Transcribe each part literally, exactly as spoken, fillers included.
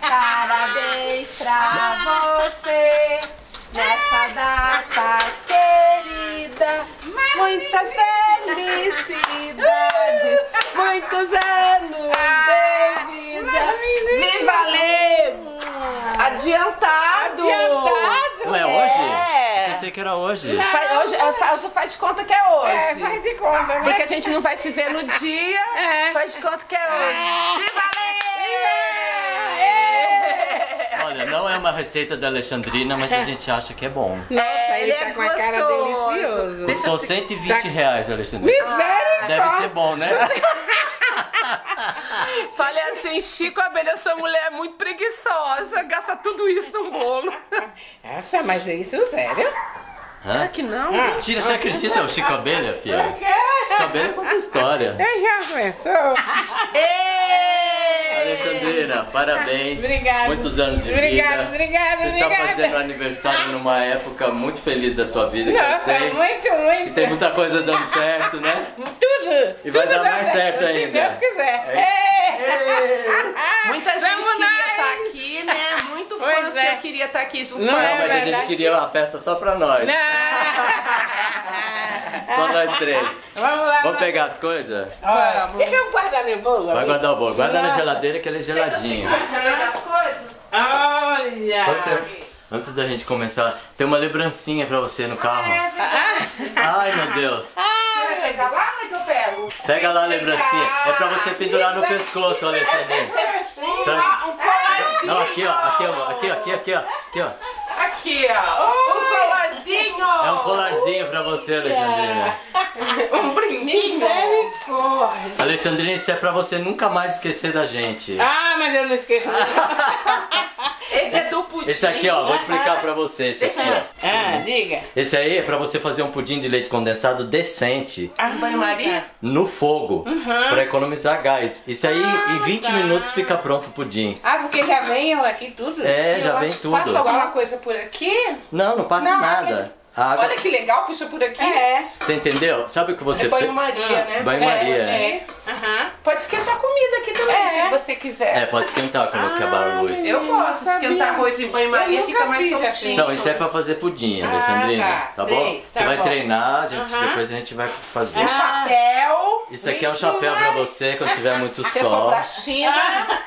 Parabéns pra você nessa data querida. Muitas felicidades, muitos anos de vida. Viva Lê! Adiantado! Adiantado! Não é hoje? É. Pensei que era hoje. Não, faz, hoje, hoje faz de conta que é hoje. É, faz de conta. Mas... porque a gente não vai se ver no dia, é. Faz de conta que é hoje. É. Viva Lê! É. É. Olha, não é uma receita da Alexandrina, mas a gente acha que é bom. Nossa, é, ele, ele tá é com gostoso. A cara delicioso. Custou se... cento e vinte reais, Alexandrina. Misericórdia! Deve ser bom, né? Falei assim, Chico Abelha, essa mulher é muito preguiçosa, gasta tudo isso num bolo. Essa, mas é isso, sério? Hã? É que não? Ah, tira, você acredita, o Chico Abelha, filha? O quê? Chico Abelha conta história. Eu já começou. Alexandrina, parabéns. Obrigada. Muitos anos de obrigada, vida. Obrigada, obrigada. Você está fazendo aniversário numa época muito feliz da sua vida, nossa, que eu sei. Muito, muito. E tem muita coisa dando certo, né? Tudo. E vai tudo dar mais certo ainda. Se Deus quiser. É. É. Muita gente vamos queria estar tá aqui, né? Muito fã é. Queria estar tá aqui junto com a gente. Mas a gente queria uma festa só pra nós. Só nós três. Vamos lá. Vamos pegar as coisas? Vamos. Deixa eu guardar no bolo. Vai guardar o bolo. Guarda na geladeira que ele é geladinho. Deixa eu pegar as coisas? Olha! Você, antes da gente começar, tem uma lembrancinha pra você no carro. É, é ai, meu Deus. Você vai pegar lá ou é que eu pego? Pega lá a lembrancinha. É pra você pendurar no pescoço, Alexandre. Pra... um colarzinho. Não, aqui, ó. Aqui, ó. Aqui, ó. Aqui, aqui, ó. Aqui, ó. Aqui, ó. Um colarzinho. É um colarzinho pra você, Alexandrina. Um brinquinho. Alexandrina, isso é pra você nunca mais esquecer da gente. Ah, mas eu não esqueço. Esse é do pudim. Esse aqui, ó, vou explicar pra você. Esse aqui, ó. Ah, diga. Esse aí é pra você fazer um pudim de leite condensado decente. Ah, banho-maria? No fogo. Uhum. Pra economizar gás. Isso aí, ah, em vinte minutos fica pronto o pudim. Ah, porque já vem aqui tudo? É, eu já vem tudo. Passa alguma coisa por aqui? Não, não passa não, nada. A água... olha que legal, puxa por aqui. É. Você entendeu? Sabe o que você fez? É banho-maria, fe... né? Banho-maria. É, é. Uhum. Pode esquentar comida aqui também, é. Se você quiser. É, pode esquentar quando ah, acabar a luz. Eu gosto. Esquentar arroz em banho-maria fica mais soltinho. Então, isso é pra fazer pudim, Alexandrina. Ah, tá. Tá bom? Sim, tá você bom. Vai treinar, gente, uhum. Depois a gente vai fazer. Um chapéu. Isso aqui é um chapéu pra você quando tiver muito se sol. Se for pra China.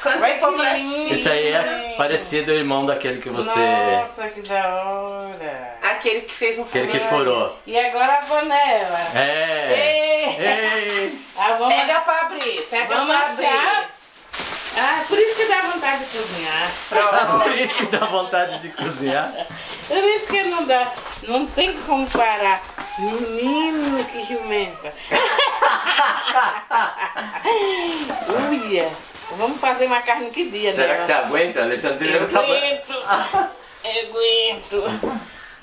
Quando você for pra China. Isso aí é parecido ao irmão daquele que você... nossa, que da hora. Aquele que fez um furão. Aquele que furou. E agora a panela. É. Ei. Ei. Ah, vamos... pega pra abrir. Pega vamos pra abrir. Achar... ah, por isso que dá vontade de cozinhar. Ah, por isso que dá vontade de cozinhar. Por isso que não dá. Não tem como parar. Menino que jumenta. Uia. Vamos fazer uma carne que dia, será né? Que você aguenta, Alexandrina? Eu aguento. Eu aguento.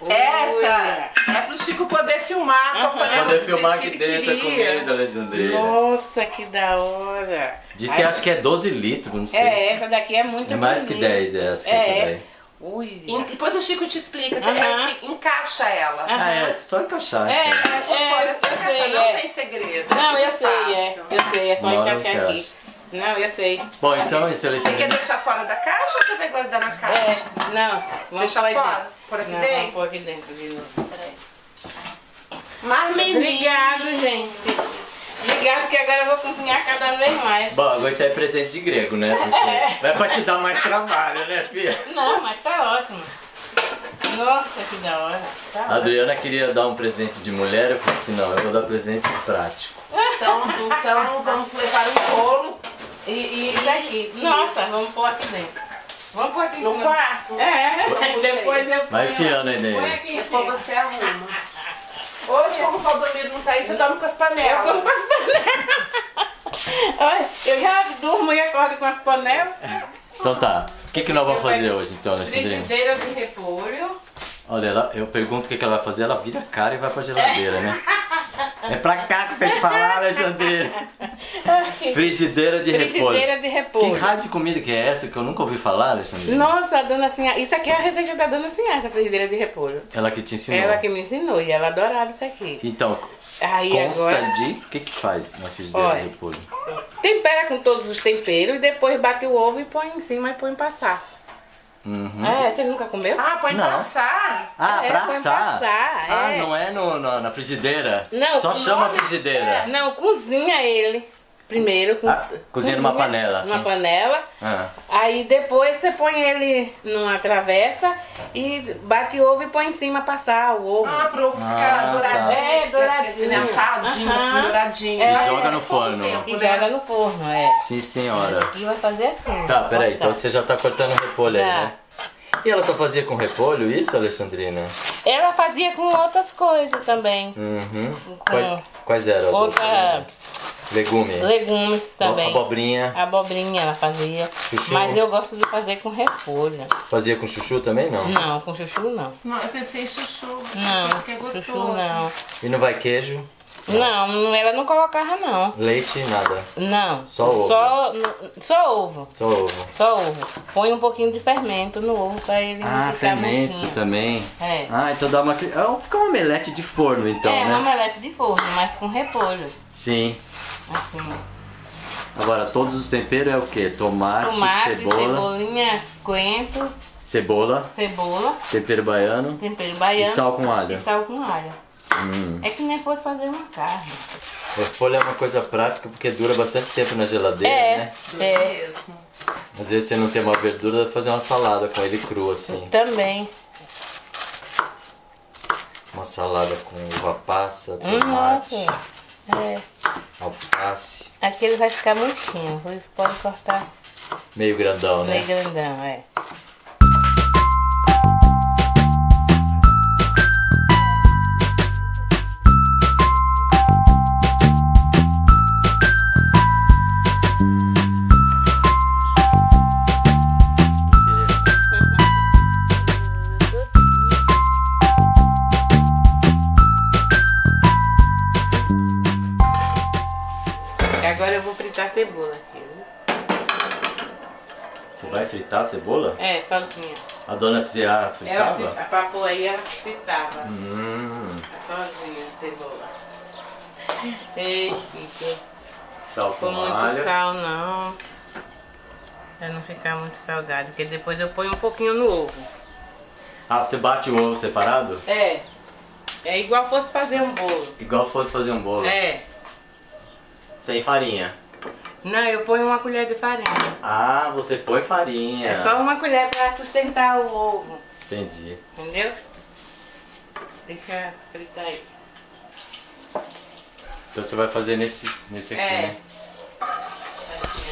Essa olha. É pro Chico poder filmar. Uhum. Pra poder filmar aqui que dentro queria. A comida, Alexandrina. Nossa, que da hora. Diz que aí, acho que é doze litros, não sei. É, essa daqui é muito bonita. É mais bonita. Que dez essa. É. Essa daí. Ui, depois o Chico te explica. Uhum. É, encaixa ela. Uhum. Ah, é, só encaixar. É, é, por é, fora, é só encaixar. Sei, não é. Tem segredo. Não, eu sei, é. Eu sei, é só não, encaixar aqui. Acha. Não, eu sei. Bom, então é isso, Alexandre. Você quer deixar fora da caixa ou você vai guardar na caixa? É, não. Vamos deixar fora? Por aqui não, dentro? Não, por aqui dentro de novo. Peraí. Mas, menina. Obrigado, gente. Obrigado, que agora eu vou cozinhar cada vez mais. Bom, agora isso é presente de grego, né? Porque é pra te dar mais trabalho, né, filha? Não, mas tá ótimo. Nossa, que da hora. Tá a Adriana ótimo. Queria dar um presente de mulher, eu falei assim, não, eu vou dar presente prático. Então, então vamos levar um bolo. E, e daqui, nossa, isso. Vamos pôr aqui dentro. Vamos pôr aqui no quarto. É, vamos depois eu vai enfiando aí dentro. Depois você arruma. Hoje, como o Valdomiro não tá aí, você dorme com as panelas. Eu durmo com as panelas. Eu já durmo e acordo com as panelas. Então tá, o que, que nós vamos fazer hoje então, Alexandrina? Frigideira de repolho. Olha, ela, eu pergunto o que, que ela vai fazer, ela vira a cara e vai pra geladeira, né? É pra cá que você fala, Alexandrina. Frigideira de repolho. Frigideira de repolho. Que raio de comida que é essa que eu nunca ouvi falar, Alexandrina? Nossa, a Dona Sinhá. Isso aqui é a receita da Dona Sinhá, essa frigideira de repolho. Ela que te ensinou. Ela que me ensinou e ela adorava isso aqui. Então, aí consta agora... de... O que que faz na frigideira Olha, de repolho? Tempera com todos os temperos e depois bate o ovo e põe em cima e põe passar. Uhum. É, você nunca comeu? Ah, põe não. pra assar. Ah, é, pra assar? Passar, ah, é. não é no, no, na frigideira? Não. Só chama não, frigideira. É. Não, cozinha ele primeiro. Com, ah, cozinha, cozinha numa panela. Numa assim. panela. Ah. Aí depois você põe ele numa travessa e bate ovo e põe em cima passar o ovo. Ah, pro ovo ficar ah, douradinho. Tá. É, douradinho. É, assadinho, uh-huh. assim, douradinho. É, e joga no forno. E joga no forno, é. Sim, senhora. E vai fazer assim. Tá, peraí, então você já tá cortando o repolho tá. aí, né? E ela só fazia com repolho isso, Alexandrina? Ela fazia com outras coisas também. Uhum. Com... Quais, quais eram as Outra... outras? Legumes. Legumes também. Abobrinha. Abobrinha ela fazia. Chuchu. Mas eu gosto de fazer com repolho. Fazia com chuchu também, não? Não, com chuchu não. Não, eu pensei em chuchu. Não, porque é gostoso. Chuchu não. E não vai queijo? Não, não, ela não colocava não. Leite e nada? Não. Só ovo? Só, só ovo. Só ovo. Só ovo. Põe um pouquinho de fermento no ovo pra ele ah, não ficar murchinho. Ah, fermento também? É. Ah, então dá uma... Fica um omelete de forno então, é, né? É, um omelete de forno, mas com repolho. Sim. Assim. Agora, todos os temperos é o que? Tomate, Tomate cebola... cebolinha, coentro... Cebola... Cebola... Tempero baiano... Tempero baiano... E sal com alho... E sal com alho... Hum. É que nem fosse fazer uma carne... O repolho é uma coisa prática porque dura bastante tempo na geladeira, é, né? É, é... Às vezes você não tem uma verdura, dá pra fazer uma salada com ele cru assim... Também... Uma salada com uva passa, tomate... Hum, é. Alface. Aqui ele vai ficar murchinho, por isso pode cortar meio grandão, né? Meio grandão, é. Agora eu vou fritar a cebola aqui. Você vai fritar a cebola? É, sozinha. A Dona Sinhá fritava? Ela fritava, pra pôr aí ela fritava. Hum. Sozinha a cebola. Ei, Chico. Sal com alho. Não põe muito sal não. Pra não ficar muito salgado, porque depois eu ponho um pouquinho no ovo. Ah, você bate o ovo separado? É. É igual fosse fazer um bolo. Igual fosse fazer um bolo? É. Sem farinha? Não, eu ponho uma colher de farinha. Ah, você põe farinha. É só uma colher para sustentar o ovo. Entendi. Entendeu? Deixa fritar aí. Então você vai fazer nesse, nesse aqui, é. né?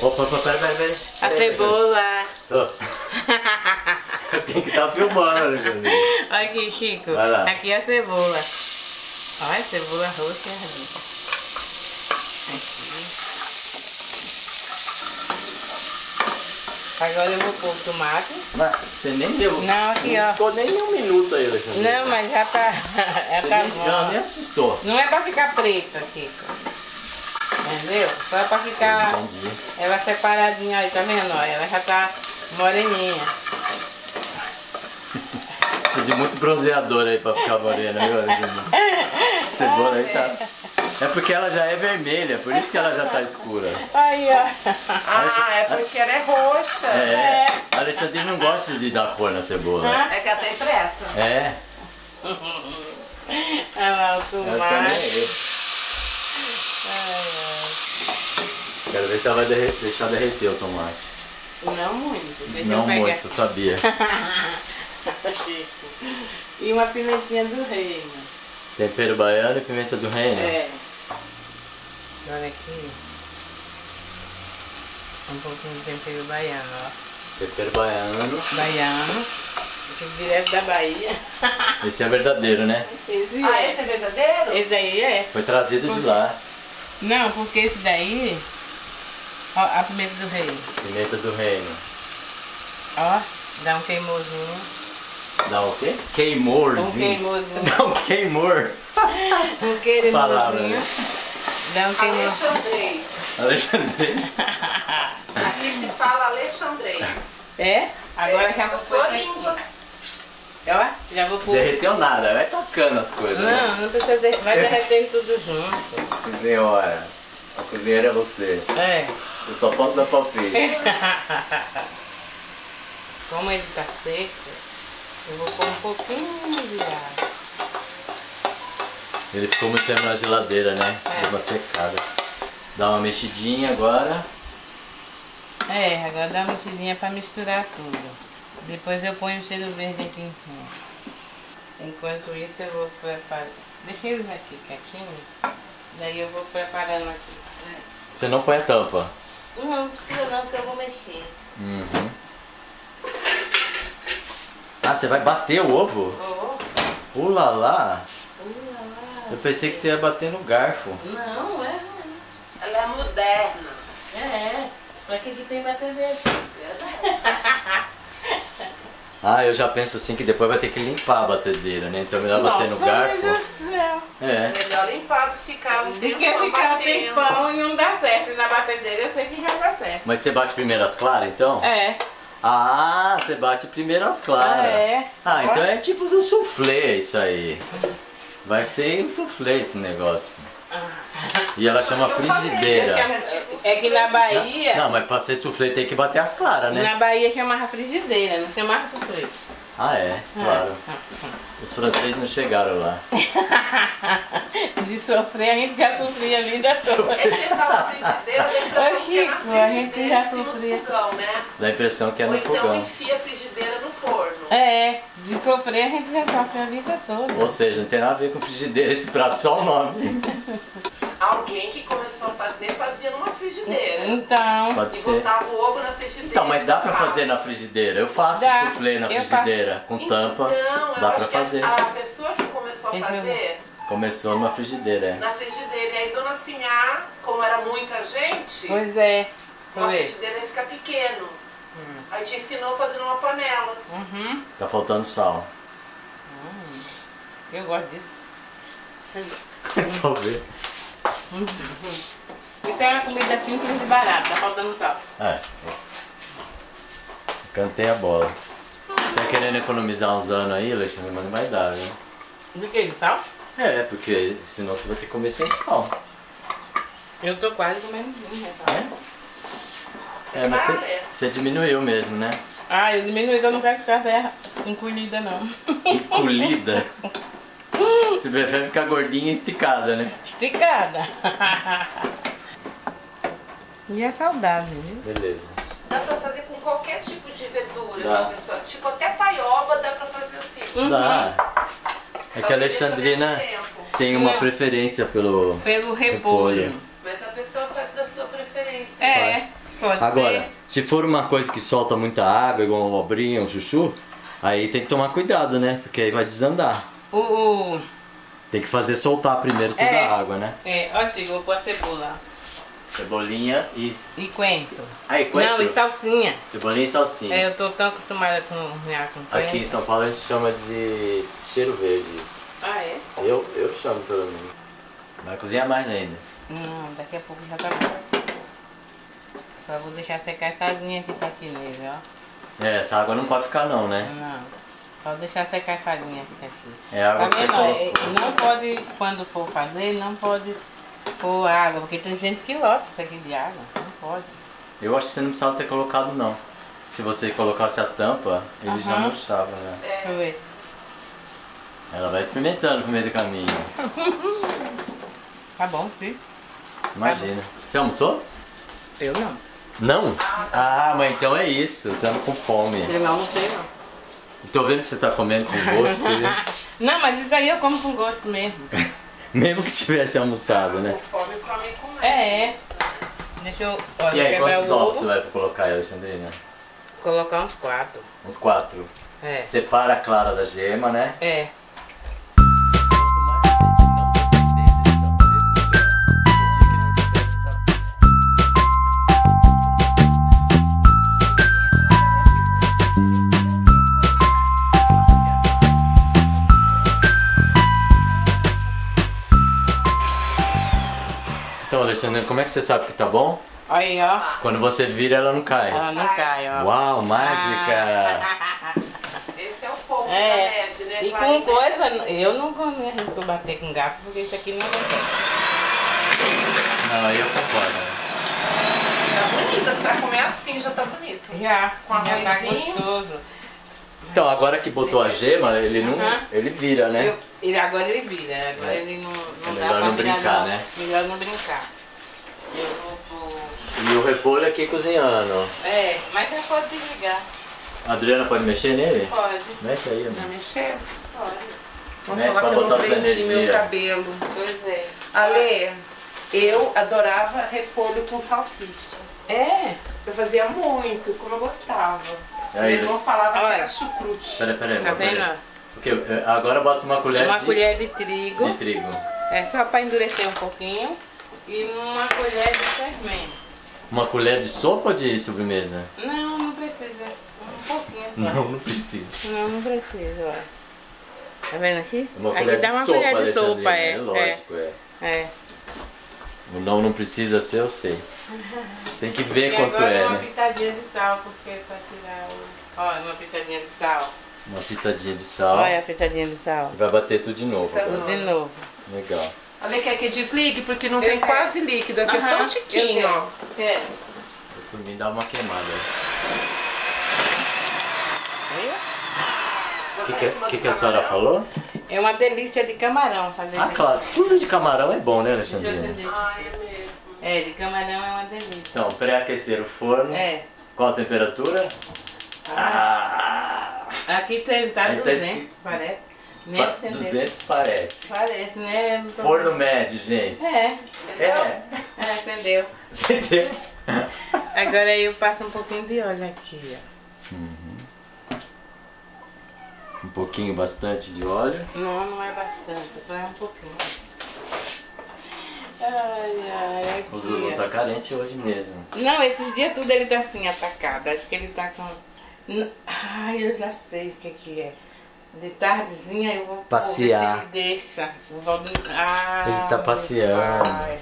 Opa, opa, pera, pera, pera. A cebola. Oh. Tem que estar tá filmando, né? Olha aqui, Chico. Aqui é a cebola. Olha a cebola roxa e ardida. Agora eu vou pôr o tomate. Mas você nem deu. Não, aqui ó. Não ficou nem um minuto aí, Alexandre. Não, mas já tá. Já tá nem, bom. Não, nem assustou. Não é pra ficar preta, Chico. Entendeu? Só é pra ficar. Entendi. Ela separadinha aí, tá vendo? Ela já tá moreninha. Precisa de muito bronzeador aí pra ficar morena, viu, Alexandre? Cebola aí tá. É porque ela já é vermelha, por isso que ela já tá escura. Aí, ó. Ah, é porque ela é roxa. É. é. A Alexandrina não gosta de dar cor na cebola. É que ela tem pressa. É. Olha lá o tomate. Quero ver se ela vai derre deixar derreter o tomate. Não muito. Deixa não eu pegar. muito, eu sabia. E uma pimentinha do reino. Tempero baiano e pimenta do reino. É. Olha aqui. Um pouquinho de tempero baiano, ó. Tempero baiano. Baiano. Direto da Bahia. Esse é verdadeiro, né? Esse é. Ah, esse é verdadeiro? Esse daí é. Foi trazido porque... de lá. Não, porque esse daí... Ó, a pimenta do reino. Pimenta do reino. Ó, dá um queimosinho. Dá o quê? Queimorzinho. Um queimorzinho. Dá um queimor. Um queimorzinho. Dá um queimor. Alexandrês. Alexandrês? Aqui se fala alexandrês. É? Agora é, que a pessoa tá aqui. Ó, já vou pôr. Derreteu nada, vai tocando as coisas. Não, né? Não precisa derreter, vai derretendo tudo junto. Sim, senhora, a cozinheira é você. É. Eu só posso dar palpite. Como ele tá seco, eu vou pôr um pouquinho de água. Ele ficou muito tempo na geladeira, né? É. Deu uma secada. Dá uma mexidinha agora. É, agora dá uma mexidinha pra misturar tudo. Depois eu ponho o cheiro verde aqui em cima. Enquanto isso eu vou preparar. Deixa eles aqui quietinho. Daí eu vou preparando aqui. Você não põe a tampa? Não, não precisa não, porque eu vou mexer. Uhum. Ah, você vai bater o ovo? Vou. Ula lá. Ula lá. Eu pensei que você ia bater no garfo. Não, é. Ela é moderna. É, pra que que tem batedeira? Verdade. Ah, eu já penso assim que depois vai ter que limpar a batedeira, né? Então é melhor bater no garfo. Meu Deus do céu. É. É melhor limpar do que ficar um tempão batendo. Porque ficar um tempão e não dá certo. E na batedeira eu sei que já dá certo. Mas você bate primeiro as claras, então? É. Ah, você bate primeiro as claras. Ah, é. Ah, então é tipo um soufflé isso aí. Vai ser um soufflé esse negócio. E ela chama frigideira. É que na Bahia... Não, não, mas pra ser soufflé tem que bater as claras, né? Na Bahia chamava frigideira, não chamava soufflé. Ah, é? Claro. Os franceses não chegaram lá. De sofrer, a gente já sofria a vida toda. Eles falam frigideira, então Chico, a gente já sofria. Fogão, né? Dá a impressão que é no então fogão. Então enfia a frigideira no forno. É, de sofrer a gente já sofre a vida toda. Ou seja, não tem nada a ver com frigideira, esse prato só o nome. Alguém que começou a fazer, fazia numa frigideira. Então... Pode ser. E botava o ovo na frigideira. Então, mas dá pra fazer na frigideira? Eu faço dá. Soufflé na frigideira, com tampa, então, dá pra fazer. A pessoa que começou a fazer... Começou numa frigideira, é. Na frigideira. E aí, Dona Sinhá, como era muita gente... Pois é. Uma frigideira ia ficar pequeno. Hum. Aí te ensinou fazendo uma panela. Uhum. Tá faltando sal. Hum. Eu gosto disso. Talvez. Uhum. Isso é uma comida simples e barata, tá faltando sal. É. Cantei a bola. Tá querendo economizar uns anos aí, Alexandre, mas não vai dar, viu? Do que? De sal? É, porque senão você vai ter que comer sem sal. Eu tô quase comendo um, né? É? É, mas você, você diminuiu mesmo, né? Ah, eu diminui, então eu não quero ficar encolhida, não. Encolhida? Você prefere ficar gordinha e esticada, né? Esticada! E é saudável, viu? Beleza. Dá pra fazer com qualquer tipo de verdura, tá, pessoal? Tipo, até taioba dá pra fazer assim. Uhum. Dá. É só que a Alexandrina tem uma não. preferência pelo... Pelo repolho. repolho. Mas a pessoa faz da sua preferência. É, pode, pode Agora, ser. Se for uma coisa que solta muita água, igual uma abobrinha, um chuchu, aí tem que tomar cuidado, né? Porque aí vai desandar. O... o... Tem que fazer soltar primeiro toda é, a água, né? É, ó, Chico, vou pôr a cebola. Cebolinha e... E coentro. Ah, e coentro? Não, e salsinha. Cebolinha e salsinha. É, eu tô tão acostumada com com coentro. Aqui em São Paulo a gente chama de cheiro verde isso. Ah, é? Eu, eu chamo pelo menos. Vai cozinhar mais ainda. Não, daqui a pouco já tá bom. Só vou deixar secar essa aguinha que tá aqui nele, ó. É, essa água não pode ficar não, né? Não. Só deixar secar essa aguinha que tá aqui. É água que não, não pode, quando for fazer, não pode pôr água, porque tem gente que lota isso aqui de água, não pode. Eu acho que você não precisava ter colocado não. Se você colocasse a tampa, ele uhum. já murchava, né? Deixa eu ver. Ela vai experimentando no meio do caminho. Tá bom, filho. Imagina. Tá bom. Você almoçou? Eu não. Não? Ah, mas então é isso, você anda com fome. Eu não almocei não. Tô vendo que você tá comendo com gosto, né? Não, mas isso aí eu como com gosto mesmo. Mesmo que tivesse almoçado, né? Com fome, come com é, é. Deixa eu... Ó, e aí, quantos ovos você vai colocar aí, Alexandrina? Colocar uns quatro. Uns quatro? É. Separa a clara da gema, né? É. pressionando. Como é que você sabe que tá bom? Aí, ó. Quando você vira, ela não cai. Ela não cai, ó. Uau, mágica! Ah. Esse é o fogo é. da neve, né? E com coisa, eu não consigo bater com garfo, porque isso aqui não é bom. Não, aí eu concordo. Tá bonita, pra comer assim já tá bonito. Já, com arrozinho. Já tá gostoso. Então, agora que botou a gema, ele não, uhum. ele vira, né? Eu, ele, agora ele vira, agora é. ele não, não dá pra não virar, brincar, não, né? Melhor não brincar. Eu vou... E o repolho aqui cozinhando. É, mas já pode desligar. A Adriana pode mexer nele? Pode. Mexe aí, amor. Vai mexer? Pode. Mexe pra botar essa energia. Meu cabelo. Pois é. Ale, eu adorava repolho com salsicha. É? Eu fazia muito, como eu gostava. Aí, meu irmão falava olha, que era chucrute. Pera, pera, tá vendo? Porque agora bota uma colher uma de... Uma colher de trigo. De trigo. É só para endurecer um pouquinho. E uma colher de fermento. Uma colher de sopa ou de sobremesa? Não, não precisa. Um pouquinho só. Não, não precisa. Não, não precisa, ó. Tá vendo aqui? Uma aqui colher dá de uma sopa, colher de sopa, é. é. Lógico, é. é. O não, não precisa ser, eu sei. Tem que ver e quanto agora é, uma né? pitadinha de sal, porque é pra tirar o... Olha, uma pitadinha de sal. Uma pitadinha de sal. Olha a pitadinha de sal. Vai bater tudo de novo. Tá tudo de novo. Legal. Olha, quer que desligue? Porque não eu tem quero. quase líquido. Aqui é só um tiquinho, ó. Quero. Por mim dá uma queimada. O que, que, que, que a senhora falou? É uma delícia de camarão fazer isso. Ah, claro. Tudo de camarão é bom, né, Alexandrina? Ah, é mesmo. É, de camarão é uma delícia. Então, pré-aquecer o forno. É. Qual a temperatura? Ah. Ah. Aqui tem, tá duzentos, tá esqui... parece. Nem duzentos parece. Parece, né? Tô... Forno médio, gente. É. Entendeu? É. É, entendeu? Entendeu? Agora eu passo um pouquinho de óleo aqui, ó. Uhum. Um pouquinho, bastante de óleo? Não, não é bastante, só é um pouquinho. Ai, ai, o Zulu tá carente hoje mesmo. Não, esses dias tudo ele tá assim, atacado. Acho que ele tá com... Ai, eu já sei o que que é. De tardezinha eu vou... Passear. Ele deixa. Eu vou... ah, ele tá passeando. Pai.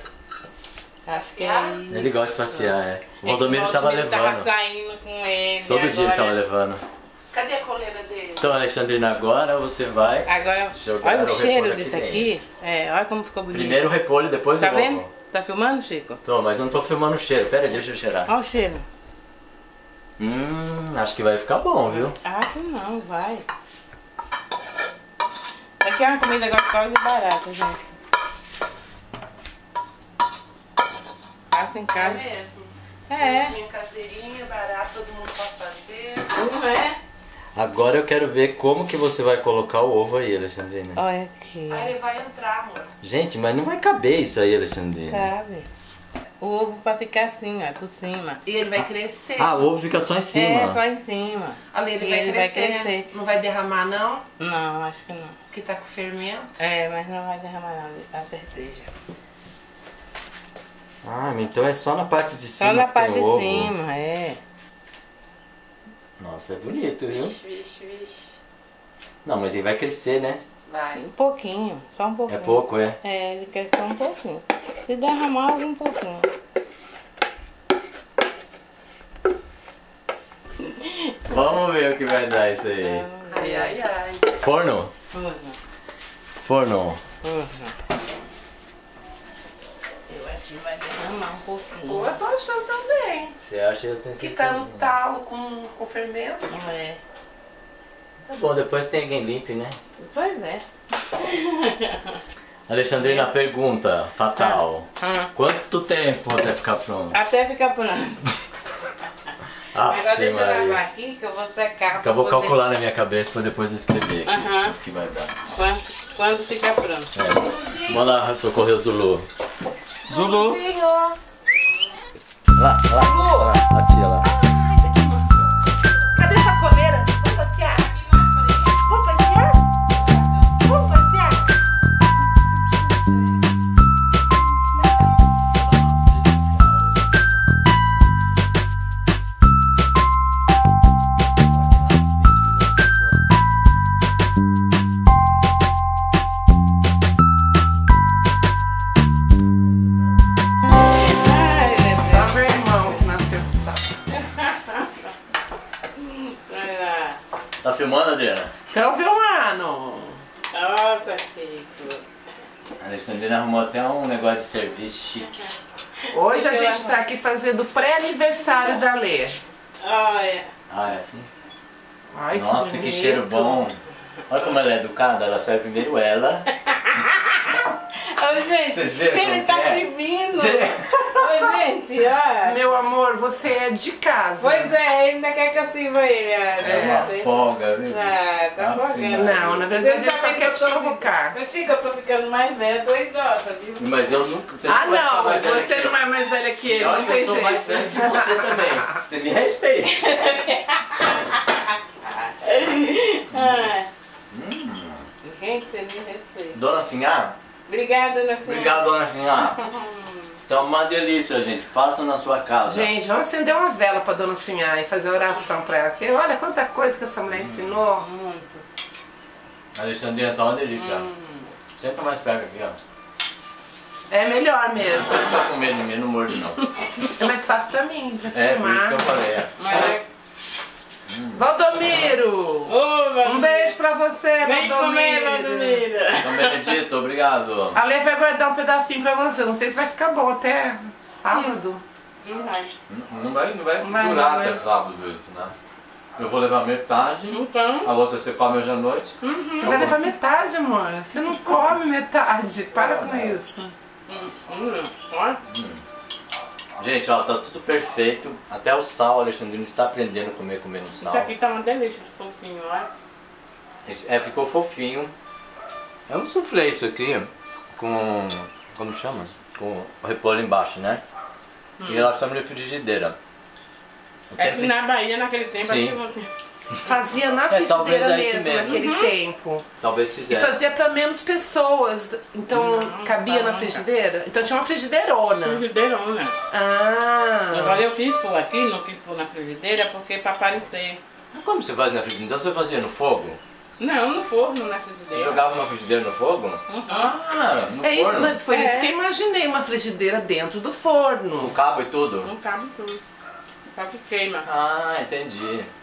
Acho que é isso. Ele gosta de passear, é. O Valdomiro tava levando. Ele tava saindo com ele. Todo agora... dia ele tava levando. Cadê a coleira dele? Então, Alexandrina, agora você vai agora, jogar olha o, o cheiro disso aqui. É, olha como ficou bonito. Primeiro o repolho, depois tá o vendo? Tá filmando, Chico? Tô, mas eu não tô filmando o cheiro. Pera aí, deixa eu cheirar. Olha o cheiro. Hum, acho que vai ficar bom, viu? Acho não, vai. Aqui é uma comida gostosa e barata, gente. Passa em casa. É mesmo. É. Comidinha caseirinha, barata, todo mundo pode fazer. Não é? Agora eu quero ver como que você vai colocar o ovo aí, Alexandrina. Olha aqui. Aí ele vai entrar, amor. Gente, mas não vai caber isso aí, Alexandrina. Cabe. O ovo pra ficar assim, ó, por cima. E ele vai crescer. Ah, o ovo fica só em cima. É, só em cima. Ali ele, vai, ele crescer, vai crescer. Não vai derramar, não? Não, acho que não. Porque tá com fermento. É, mas não vai derramar, não. Acertei já. Ah, então é só na parte de cima. Só na parte de ovo. cima, é. Nossa, é bonito, viu? Vixe, vixe, vixe. Não, mas ele vai crescer, né? Vai. Um pouquinho, só um pouquinho. É pouco, é? É, ele cresce só um pouquinho. Se derramar, um pouquinho. Vamos ver o que vai dar isso aí. É, ai, ai, ai. Forno? Forno. Forno. Forno. Eu acho que vai derramar um pouquinho. Ou eu tô achando também. Você acha que eu tenho certeza? Que tá no talo com, com fermento. Não é. Tá bom, depois tem alguém limpe, né? Pois é. Alexandrina, é. pergunta fatal. Ah, ah. Quanto tempo até ficar pronto? Até ficar pronto. Agora deixa eu lavar aqui que eu vou secar. Então eu vou poder... calcular na minha cabeça pra depois eu escrever aqui uh -huh. o que vai dar. Quando, quando ficar pronto. É. Vamos lá socorrer o Zulu. Zulu! Lá, lá, Zulu. lá, a tia lá. Cadê essa coleira? Vamos passear? Vamos passear? Vamos passear? Tá filmando, Adriana? Estão filmando. Nossa, Chico. A Alexandrina arrumou até um negócio de serviço chique. Hoje a gente tá aqui fazendo o pré-aniversário da Lê. Ah, é. Ah, é assim? Ai, nossa, que, que cheiro bom. Olha como ela é educada, ela serve primeiro ela. Ô, gente, se ele tá servindo. Ô, gente, olha. Meu amor, você é de casa. Pois é, ele ainda quer que eu sirva ele. É uma folga, viu? Ah, tá folgando. Não, na verdade ele só quer te provocar. Meu Chico, eu tô ficando mais velha, tô idosa, viu? Mas eu nunca... Ah, não, mas você não é mais velha que ele, não tem jeito. Eu sou mais velha que você também. Você me respeita. Gente, você me respeita. Dona Sinhá? Obrigada, Dona Sinhá. Obrigado, Dona Sinhá. Então, uma delícia, gente. Faça na sua casa. Gente, vamos acender uma vela pra Dona Sinhá e fazer oração pra ela. Porque olha quanta coisa que essa mulher hum. ensinou. Muito. A Alexandrina tá uma delícia. Hum. Senta mais perto aqui, ó. É melhor mesmo. Você tá com medo de mim, não mordo não. É mais fácil pra mim, pra é, filmar. É, por isso que eu falei. Mas... Hum. Valdomiro! Oh, um beijo pra você, beijo Valdomiro! Valdomiro. Então, Benedito, obrigado! A Lê vai guardar um pedacinho pra você, não sei se vai ficar bom até sábado. Não vai. Não vai, não vai, não vai durar não, até mas... sábado isso, né? Eu vou levar metade, então. A outra você come hoje à noite. Uhum. Você vai levar metade, amor? Você não come metade, para ah, com não. isso. Hum. Hum. Gente, ó, tá tudo perfeito. Até o sal, o Alexandrino está aprendendo a comer, comendo sal. Isso aqui tá uma delícia de fofinho, olha. É, ficou fofinho. Eu não suflei isso aqui com... como chama? Com o repolho embaixo, né? Hum. E ela chama de frigideira. Eu é que ter... na Bahia, naquele tempo, acho que não fazia na frigideira é, mesmo, mesmo, naquele uhum. tempo. Talvez fizesse. E fazia pra menos pessoas, então não, cabia não, na frigideira? Não. Então tinha uma frigideirona. Frigideirona. Ah. Agora eu fiz por aqui, não quis pôr na frigideira, porque é pra aparecer. Mas como você faz na frigideira? Então você fazia no fogo? Não, no forno, na frigideira. Você jogava uma frigideira no fogo? Uhum. Ah, no é forno. É isso, mas foi é. isso que eu imaginei, uma frigideira dentro do forno. Com cabo e tudo? Com cabo e tudo. Só que queima. Ah, entendi.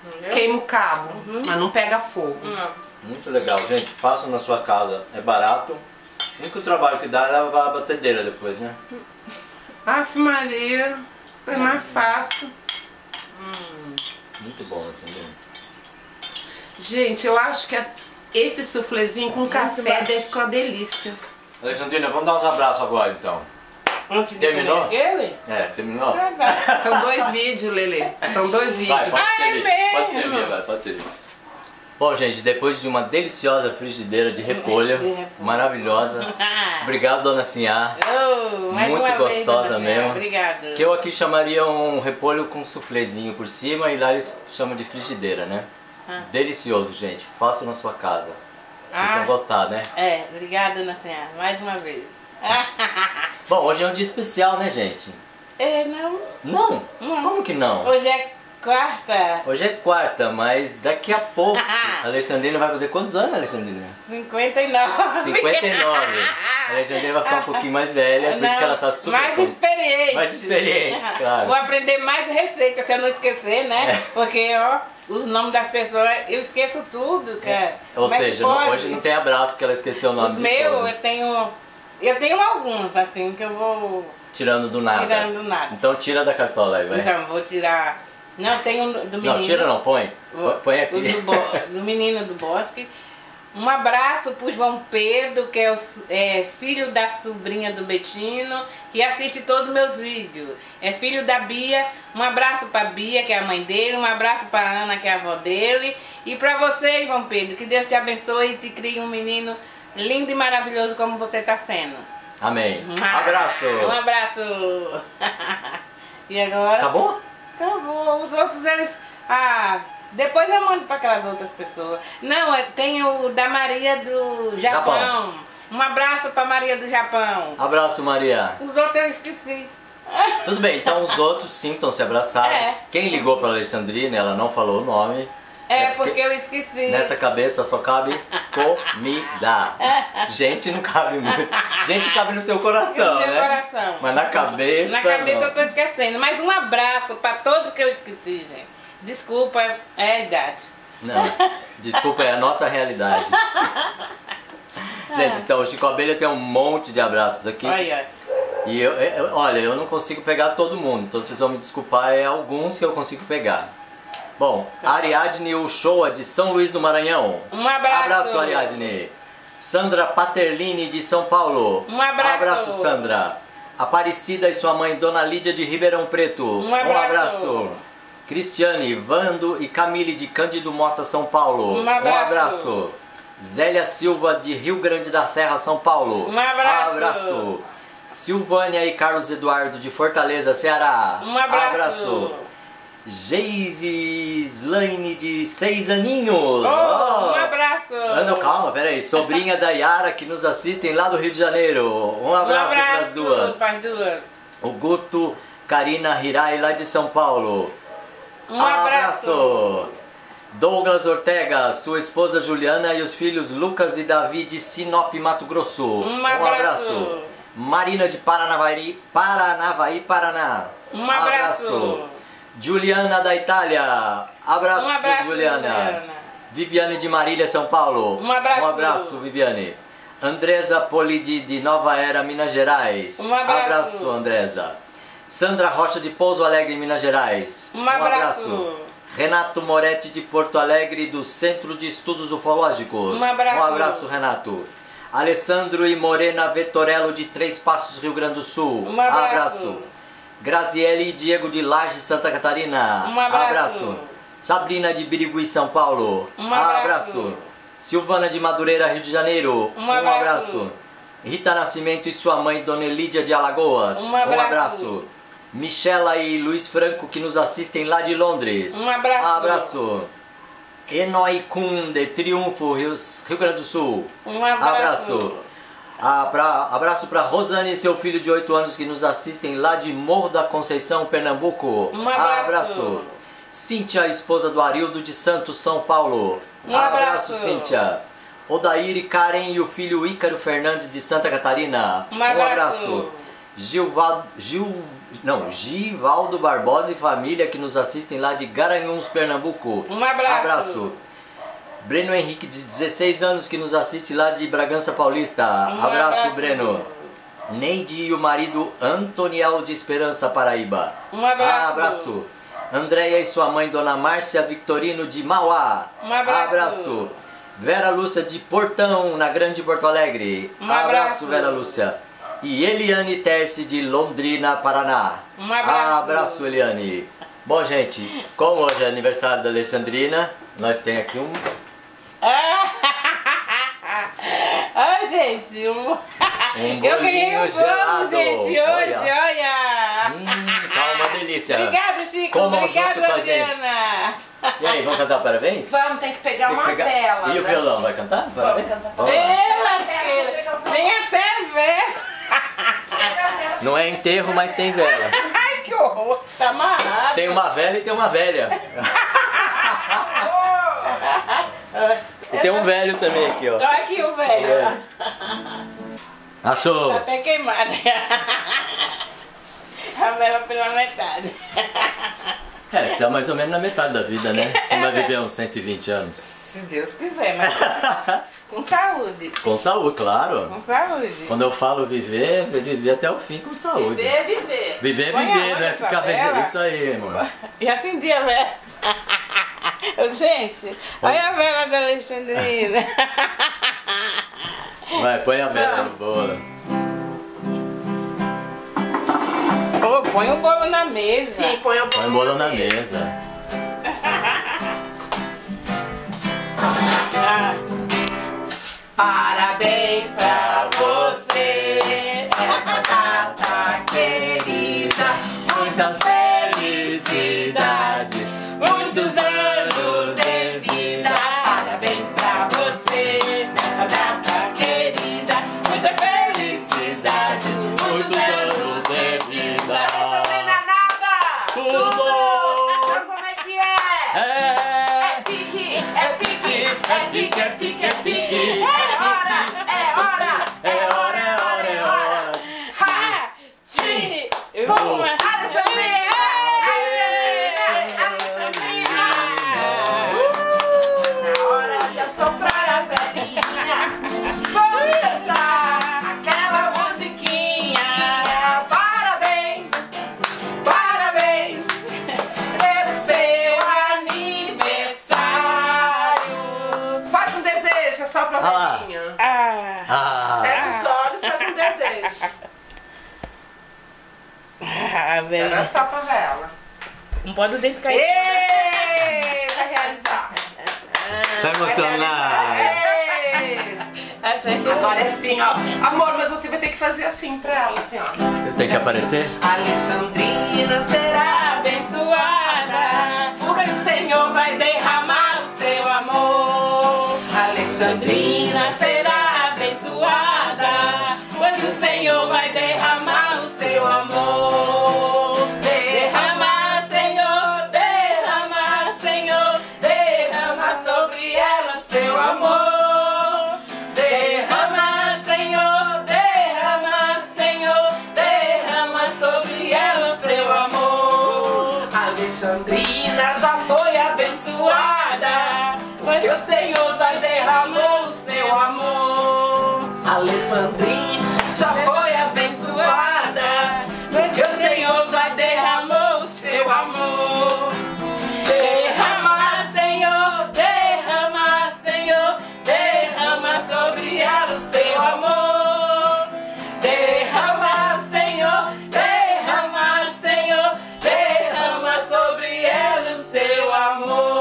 Entendeu? Queima o cabo, uhum. mas não pega fogo. Não. Muito legal, gente. Façam na sua casa. É barato. O único trabalho que dá é lavar a batedeira depois, né? Aff, Maria. Foi mais fácil. Hum. Muito bom, entendeu? Gente, eu acho que esse suflezinho com café deve ficar uma delícia. Alexandrina, vamos dar uns abraços agora, então. Terminou? É, terminou? São dois vídeos, Lelê. São dois vídeos. Vai, pode ser vídeo, pode ser vídeo, vai, pode ser vídeo. Bom, gente, depois de uma deliciosa frigideira de repolho, maravilhosa. Obrigado, Dona Sinhá. Oh, muito gostosa vez, mesmo. Obrigada. Que eu aqui chamaria um repolho com suflezinho por cima e lá eles chamam de frigideira, né? Ah. Delicioso, gente. Faça na sua casa. Vocês ah. vão gostar, né? É, obrigada, Dona Sinhá. Mais uma vez. Bom, hoje é um dia especial, né, gente? É, não. Não? Não. Como que não? Hoje é quarta. Hoje é quarta, mas daqui a pouco a Alexandrina vai fazer quantos anos, Alexandrina? cinquenta e nove. cinquenta e nove. A Alexandrina vai ficar um pouquinho mais velha, por não, isso que ela tá super... Mais experiente. Mais experiente, claro. Vou aprender mais receita, se eu não esquecer, né? É. Porque, ó... Os nomes das pessoas, eu esqueço tudo, cara. É. Ou mas seja, pode... hoje não tem abraço porque ela esqueceu o nome do meu, eu tenho... Eu tenho alguns, assim, que eu vou... Tirando do nada. Tirando do nada. Então tira da cartola aí, vai. Então, vou tirar... Não, tem um do menino... Não, tira não, põe. O, põe aqui. Do, bo... do menino do bosque. Um abraço pro João Pedro, que é, o, é filho da sobrinha do Betino, que assiste todos os meus vídeos. É filho da Bia. Um abraço pra Bia, que é a mãe dele. Um abraço pra Ana, que é a avó dele. E pra você, João Pedro, que Deus te abençoe e te crie um menino... lindo e maravilhoso como você está sendo. Amém. Ah, abraço. Um abraço. E agora? Acabou? Acabou. Os outros eles... Ah, depois eu mando para aquelas outras pessoas. Não, tem o da Maria do Japão. Japão. Um abraço para Maria do Japão. Abraço, Maria. Os outros eu esqueci. Tudo bem, então os outros sintam-se abraçados. É. Quem ligou para a Alexandrina, ela não falou o nome. É, porque eu esqueci. Nessa cabeça só cabe comida. Gente não cabe muito. Gente cabe no seu coração, no né? No meu coração. Mas na cabeça... Na cabeça não. Eu tô esquecendo. Mas um abraço pra todos que eu esqueci, gente. Desculpa, é a idade. Não, desculpa, é a nossa realidade. Gente, então o Chico Abelha tem um monte de abraços aqui. Olha. E eu, eu, olha, eu não consigo pegar todo mundo, então vocês vão me desculpar, é alguns que eu consigo pegar. Bom, Ariadne Uchoa de São Luís do Maranhão. Um abraço. Abraço, Ariadne. Sandra Paterlini de São Paulo. Um abraço. Abraço, Sandra. Aparecida e sua mãe, Dona Lídia de Ribeirão Preto. Um abraço. Um abraço. Cristiane, Vando e Camille de Cândido Mota, São Paulo. Um abraço. Um abraço. Zélia Silva de Rio Grande da Serra, São Paulo. Um abraço. Abraço. Silvânia e Carlos Eduardo de Fortaleza, Ceará. Um abraço. Abraço. Geise Slaine de seis aninhos. Oh, oh. Um abraço. Ana, calma, peraí. Sobrinha da Yara que nos assistem lá do Rio de Janeiro. Um abraço, um abraço para as duas. Para as duas. O Guto, Karina Hirai lá de São Paulo. Um abraço. abraço. Douglas Ortega, sua esposa Juliana e os filhos Lucas e David de Sinop, Mato Grosso. Um abraço. Um abraço. Marina de Paranavaí, Paranavaí, Paraná. Um abraço. abraço. Juliana da Itália. Abraço, um abraço Juliana. Juliana. Viviane de Marília, São Paulo. Um abraço. Um abraço, Viviane. Andresa Polidi de Nova Era, Minas Gerais. Um abraço. Abraço, Andresa. Sandra Rocha de Pouso Alegre, Minas Gerais. Um abraço. Um abraço. Renato Moretti de Porto Alegre, do Centro de Estudos Ufológicos. Um abraço. Um abraço, Renato. Alessandro e Morena Vettorello de Três Passos, Rio Grande do Sul. Um abraço. Abraço. Graziele e Diego de Laje, Santa Catarina. Um abraço. Abraço. Sabrina de Birigui, São Paulo. Um abraço. Abraço. Silvana de Madureira, Rio de Janeiro. Um abraço. Um abraço. Rita Nascimento e sua mãe, Dona Lídia de Alagoas. Um abraço. Um abraço. Michela e Luiz Franco que nos assistem lá de Londres. Um abraço. Um abraço. Enoicum de Triunfo, Rio, Rio Grande do Sul. Um abraço. Abraço. Ah, pra, abraço para Rosane e seu filho de oito anos que nos assistem lá de Morro da Conceição, Pernambuco. Um abraço. Abraço. Cíntia, esposa do Arildo de Santos, São Paulo. Um abraço, abraço, Cíntia. Odair, Karen e o filho Ícaro Fernandes de Santa Catarina. Um abraço. Um abraço. Gilvaldo, Gil, não, Givaldo Barbosa e família que nos assistem lá de Garanhuns, Pernambuco. Um abraço. Abraço. Breno Henrique de dezesseis anos que nos assiste lá de Bragança Paulista. Um abraço, abraço, Breno. Neide e o marido Antoniel de Esperança, Paraíba. Um abraço. Abraço. Andréia e sua mãe, Dona Márcia Victorino de Mauá. Um abraço. Abraço. Vera Lúcia de Portão, na Grande Porto Alegre. Um abraço. Abraço, Vera Lúcia. E Eliane Terce de Londrina, Paraná. Um abraço. Abraço, Eliane. Bom, gente, como hoje é aniversário da Alexandrina, nós temos aqui um... Ai, gente, um... um eu ganhei um bolo, gente, hoje, olha. olha. Hum, tá uma delícia. Obrigado, Chico. Comam obrigado, Adriana. E aí, vamos cantar parabéns? Vamos, tem que pegar tem que uma pegar... vela. E né? o violão, vai cantar? Vai cantar. Vela, tem até vela. Não é enterro, mas tem vela. Ai, que horror. Tá amarrado. Tem uma vela e tem uma velha. E tem um velho também aqui, ó. Olha aqui o velho. É. Achou? Tá até queimada. A vela pela metade. É, você tá mais ou menos na metade da vida, né? Você vai viver uns cento e vinte anos. Se Deus quiser, mas com saúde. Com saúde, claro. Com saúde. Quando eu falo viver, viver até o fim com saúde. Viver, viver. Viver, viver, né? Ficar vendo isso aí, irmão. E acendi a vela. Gente, olha a vela da Alexandrina. Vai, põe a vela no bolo. Oh, põe o bolo na mesa. Sim, põe o bolo, põe o bolo na, na mesa. mesa. Ah. Parabéns pra você, essa data querida. Muitas felicidades, muitos anos. panelinha. Ah, ah, fecha ah, os olhos, fecha um desejo. Ah, vai dançar pra vela. Não pode o dente cair. Ei, vai realizar. Ah, tá emocionada. Agora é assim, ó. Amor, mas você vai ter que fazer assim pra ela, assim, ó. Tem que assim aparecer? Alexandrina será abençoada, porque o Senhor vai derramar o seu amor. Alexandrina será abençoada, porque o Senhor vai derramar o seu amor. Derramar, Senhor, derramar, Senhor, derramar sobre ela seu amor. Alexandrina já foi abençoada, porque o Senhor já derramou o seu amor. Alexandrina já foi abençoada, porque o Senhor já derramou o seu amor. Derrama, Senhor, derrama, Senhor, derrama sobre ela o seu amor. Derrama, Senhor, derrama, Senhor, derrama sobre ela o seu amor.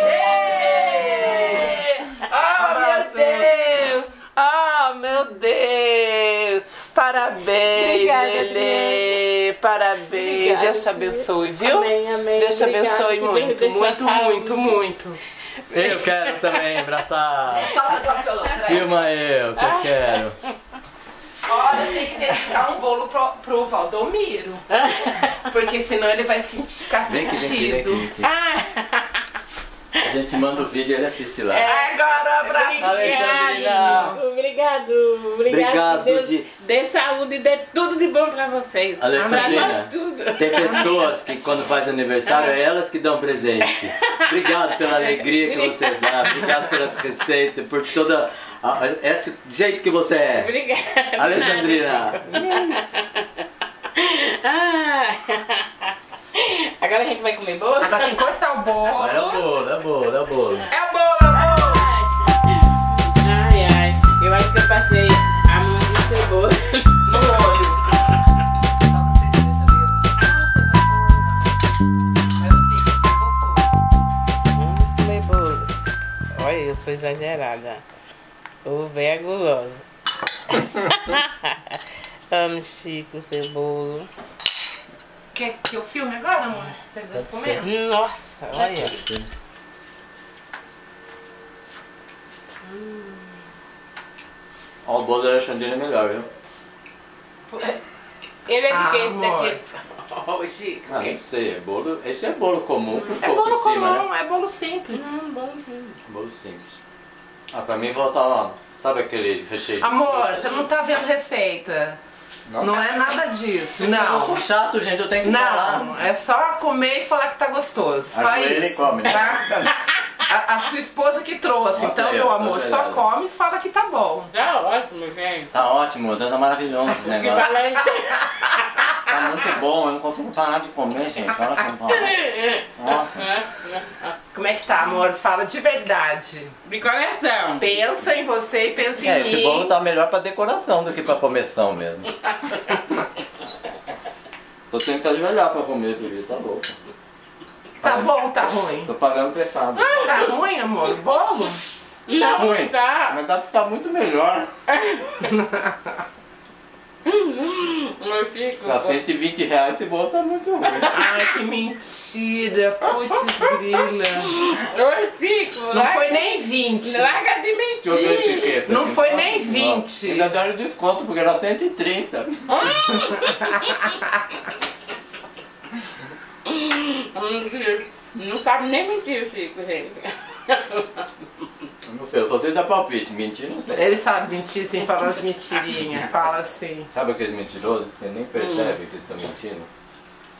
Yeah! Oh, meu Deus! Oh, meu Deus! Parabéns, Lelê! Parabéns! Obrigada. Deus te abençoe, viu? Amém, amém. Deus te abençoe. Obrigada. Muito, muito, muito, muito. Eu quero também abraçar. Filma eu, que eu quero. Olha, tem que dedicar um bolo pro, pro Valdomiro. Porque senão ele vai ficar sentido. A gente manda o vídeo e ele assiste lá. É, agora abraço. Obrigado, obrigado. Obrigado. Deus de... dê saúde e dê tudo de bom pra vocês. Alexandrina, nós tudo. Tem pessoas que quando faz aniversário, é elas que dão presente. Obrigado pela alegria que você dá. Obrigado pelas receitas, por toda... esse jeito que você é. Obrigada. Alexandrina. Ah... Agora a gente vai comer bolo? Agora tem que cortar o bolo. Agora é o bolo, é o bolo, é o bolo. É o bolo, é o bolo. Ai, ai, eu acho que eu passei a mão no seu bolo. No olho. Vamos comer bolo. Olha, eu sou exagerada. O véio é guloso. Amo, Chico, seu bolo. Quer que eu filme agora, amor? Vocês dois comeram? Nossa, olha. Hum. Ó, o bolo da Alexandrina é melhor, viu? Ele é de ah, que esse daqui? Ó, Chico. Ah, não sei, é bolo... Esse é bolo comum, hum. com é bolo comum, cima, né? É bolo simples. Hum, bolo simples. Bolo simples. Ah, pra mim volta lá. Sabe aquele recheio? Amor, de... você não tá vendo receita. Não, não é nada disso, não. Eu sou chato, gente, eu tenho que não, falar. Não, é só comer e falar que tá gostoso, só a isso, come, né? Tá? a, a sua esposa que trouxe, nossa, então, meu eu, amor, só verdade. Come e fala que tá bom. Tá ótimo, gente. Tá ótimo, tá maravilhoso esse negócio. Tá muito bom, eu não consigo parar de comer, gente, olha que bom. Nossa. Como é que tá, amor? Fala de verdade. De coração. Pensa em você e pensa em é, mim. Esse bolo tá melhor pra decoração do que pra começão mesmo. Tô tendo que ajoelhar pra comer, bebê, tá louco. Tá Ai, bom, tá ruim? Tô pagando preparo. Ah, tá ruim, amor? Bolo? Não, tá ruim, tá. Mas dá pra ficar muito melhor. Pra cento e vinte reais esse bolo tá muito ruim. Ai, que mentira. Putz, grila. Ô, Chico, não foi nem vinte. Larga de mentira. Não foi nem vinte. Ainda deram desconto porque era cento e trinta. Não sabe nem mentir, Chico, gente. Não sei, eu só sei dar palpite, mentir não sei. Ele sabe mentir sem falar as mentirinhas, fala assim. Sabe aqueles mentirosos que você nem percebe hum. que eles estão mentindo?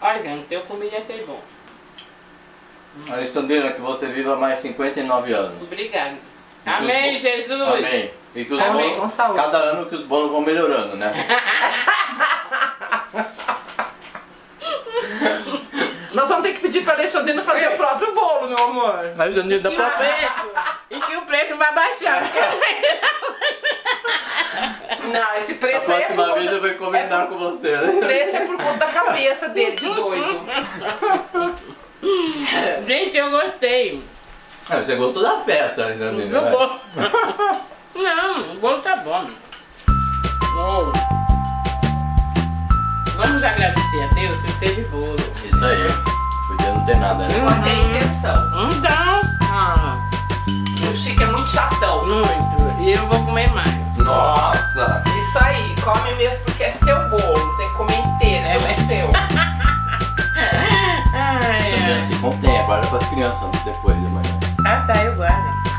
Ai, gente, eu comi até bom. Hum. Alexandrina, que você viva mais cinquenta e nove anos. Obrigada. Amém, bo... Jesus. Amém. E que os Amém. Bolos, com saúde. Cada ano que os bolos vão melhorando, né? Nós vamos ter que pedir para a Alexandrina fazer o próprio bolo, meu amor. Alexandrina, dá pra... E que o preço vai baixar. preço aí é por conta... vez eu vou encomendar é por... com você, né? O preço é por conta da cabeça dele, de doido. Gente, eu gostei. Ah, você gostou da festa, Alexandrina? Eu gosto. Não, o gosto tá bom. Oh. Vamos agradecer a Deus que teve bolo. Isso aí. Podia não ter nada, né? Não tem intenção. Não dá. Ah. O Chico é muito chatão. Muito. E eu vou comer mais. Nossa! Isso aí, come mesmo porque é seu bolo. Tem que comer inteiro, né? É seu. Ai, ai. Se contém, guarda para as crianças depois de amanhã. Ah tá, eu guardo.